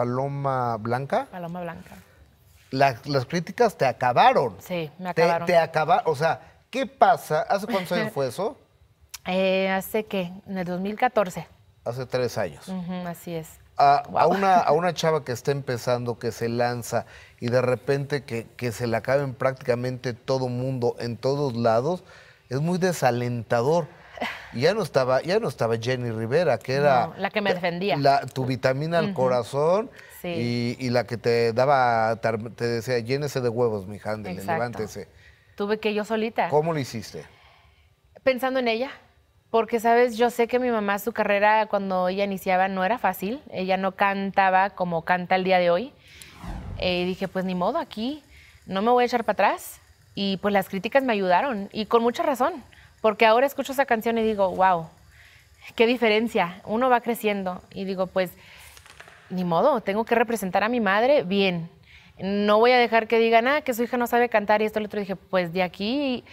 Paloma Blanca. Paloma Blanca. Las críticas te acabaron. Sí, me acabaron. Te acabaron. O sea, ¿qué pasa? ¿Hace cuántos años fue eso? ¿Hace qué? En el 2014. Hace 3 años. Así es. A una chava que está empezando, que se lanza y de repente que se la acaben prácticamente todo mundo en todos lados, es muy desalentador. Y ya no estaba Jenny Rivera, que era... No, la que me defendía. Tu vitamina al corazón, sí. y la que te daba, te decía, llénese de huevos, mija, ándele, levántese. Tuve que yo solita. ¿Cómo lo hiciste? Pensando en ella, porque, ¿sabes? Yo sé que mi mamá, su carrera cuando ella iniciaba no era fácil. Ella no cantaba como canta el día de hoy. Y dije, pues ni modo, aquí no me voy a echar para atrás. Y pues las críticas me ayudaron, y con mucha razón. Porque ahora escucho esa canción y digo, wow, qué diferencia, uno va creciendo. Y digo, pues, ni modo, tengo que representar a mi madre bien. No voy a dejar que digan, ah, que su hija no sabe cantar y esto y lo otro. Y dije, pues de aquí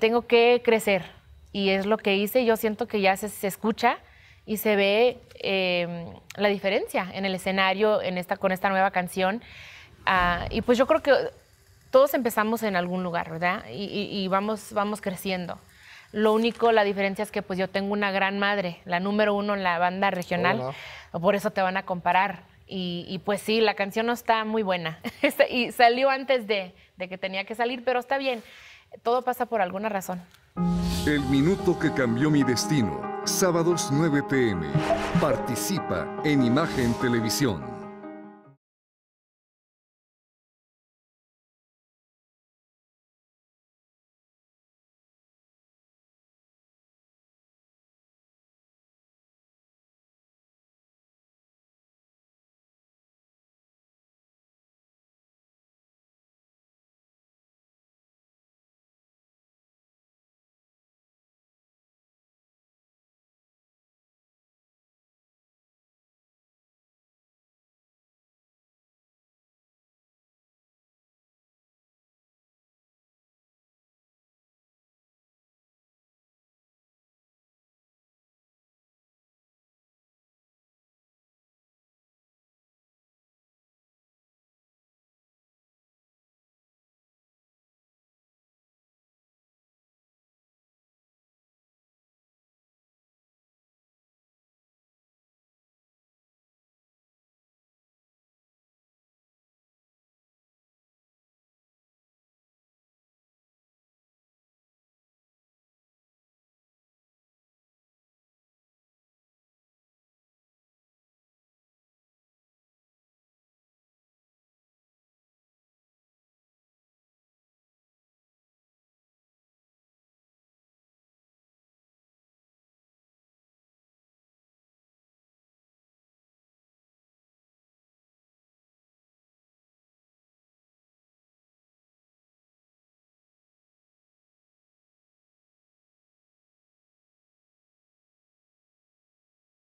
tengo que crecer. Y es lo que hice, yo siento que ya se escucha y se ve la diferencia en el escenario con esta nueva canción. Y pues yo creo que... Todos empezamos en algún lugar, ¿verdad? Y vamos creciendo. Lo único, la diferencia es que pues yo tengo una gran madre, la número 1 en la banda regional. Oh, no. Por eso te van a comparar. Y pues sí, la canción no está muy buena. Y salió antes de que tenía que salir, pero está bien. Todo pasa por alguna razón. El minuto que cambió mi destino. Sábados 9 p.m. Participa en Imagen Televisión.